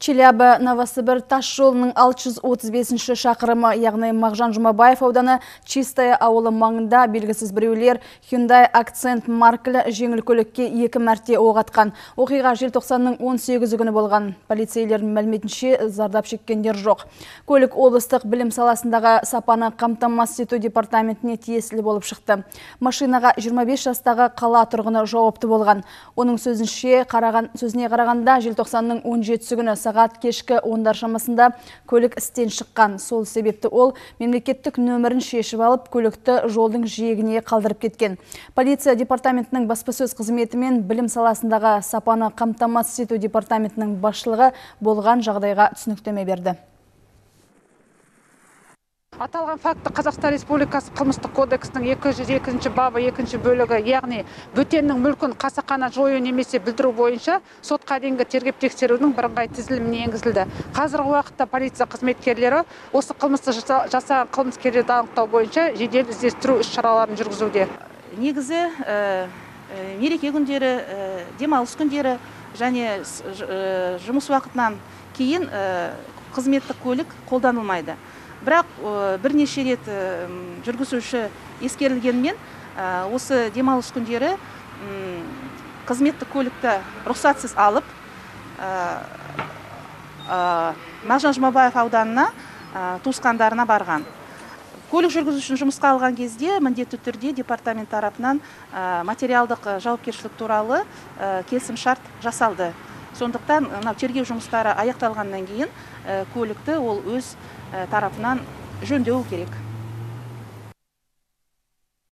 Челябі-Новосібір таш жолының 635-ші шақырымы, яғни Мағжан Жұмабаев ауданы Чистая ауылы маңында белгісіз біреулер Hyundai Accent маркілі жеңіл көлікке 2 мәрте оқ атқан. Оқиға желтоқсанның 18-і күні болған. Полицейлердің мәліметінше зардап шеккендер жоқ. Көлік облыстық білім саласындағы сапаны қамтамасыз ету департаментіне тиесілі болып шықты. Машинаға 25 жастағы қала тұрғыны жауапты болған. Оның сөзіне қарағанда желтоқсанның 17-сі күні сағат кешкі 10-дар шамасында көлік істен шыққан. Сол себепті ол мемлекеттік нөмірін шешіп алып, көлікті жолдың жиегіне қалдырып кеткен. Полиция департаментінің баспасөз қызметі мен білім саласындағы сапаны қамтамасыз ету департаментінің басшылығы болған жағдайға түсініктеме берді. Аталған факты Қазақстан Республикасы қылмыстық кодексінің 202-ші бабы 2-ші бөлігі, яғни бөтеннің мүлкін қасақана жою немесе білдіру бойынша сотқа дейінгі тергеп-тексерудің бірыңғай тізіліміне енгізілді. Қазіргі уақытта полиция қызметкерлері осы қылмысты жасаған қылмыскерлерді анықтау бойынша жедел іздестіру іс-шараларын жүргізуде. Негізі мереке күндері, демалыс күндері және жұмыс уақытынан кейін қызметтік көлік қолданылмайды. Бірақ бірнеше рет жүргізуші ескерілгенмен осы демалыс күндері қызметтік көлікті рұқсатсыз алып Мағжан Жұмабаев ауданына туысқандарына барған. Көлік жүргізушін жұмысқа алған кезде міндетті түрде департамент тарапынан материалдық жауапкершілік туралы келісімшарт жасалды. Сондықтан тергеу жұмыстары аяқталғаннан кейін көлікті ол өз тарапынан жөндеу керек.